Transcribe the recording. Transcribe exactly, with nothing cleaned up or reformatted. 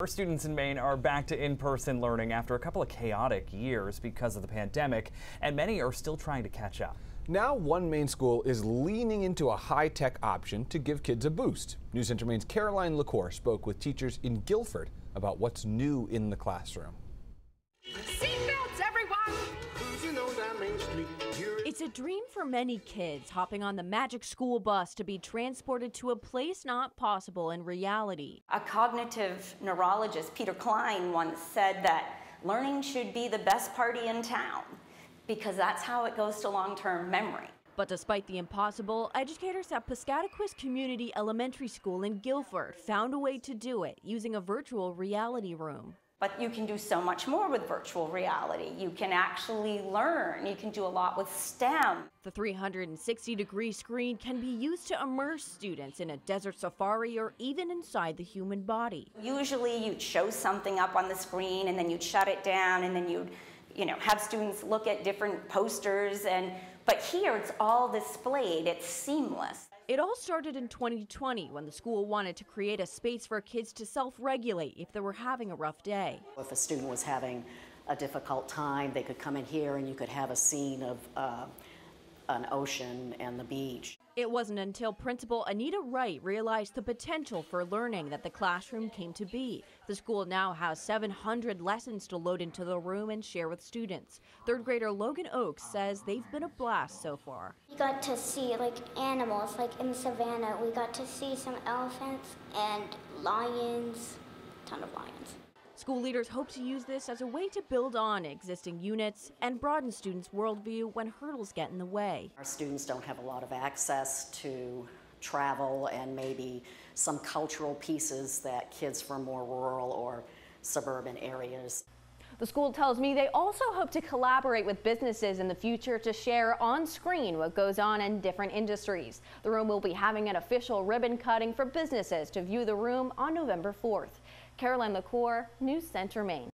Our students in Maine are back to in-person learning after a couple of chaotic years because of the pandemic, and many are still trying to catch up. Now one Maine school is leaning into a high-tech option to give kids a boost. NewsCenter Maine's Caroline LaCour spoke with teachers in Guilford about what's new in the classroom. Seatbelts, everyone! It's a dream for many kids, hopping on the magic school bus to be transported to a place not possible in reality. A cognitive neurologist, Peter Klein, once said that learning should be the best party in town because that's how it goes to long-term memory. But despite the impossible, educators at Piscataquis Community Elementary School in Guilford found a way to do it using a virtual reality room. But you can do so much more with virtual reality. You can actually learn. You can do a lot with STEM. The three hundred sixty degree screen can be used to immerse students in a desert safari or even inside the human body. Usually you'd show something up on the screen and then you'd shut it down and then you'd you know, have students look at different posters. And but here it's all displayed. It's seamless. It all started in twenty twenty when the school wanted to create a space for kids to self-regulate if they were having a rough day. If a student was having a difficult time, they could come in here and you could have a scene of uh, an ocean and the beach. It wasn't until Principal Anita Wright realized the potential for learning that the classroom came to be. The school now has seven hundred lessons to load into the room and share with students. Third grader Logan Oaks says they've been a blast so far. We got to see like animals, like in the savannah. We got to see some elephants and lions, a ton of lions. School leaders hope to use this as a way to build on existing units and broaden students' worldview when hurdles get in the way. Our students don't have a lot of access to travel and maybe some cultural pieces that kids from more rural or suburban areas. The school tells me they also hope to collaborate with businesses in the future to share on screen what goes on in different industries. The room will be having an official ribbon cutting for businesses to view the room on November fourth. Caroline LaCour, NewsCenter Maine.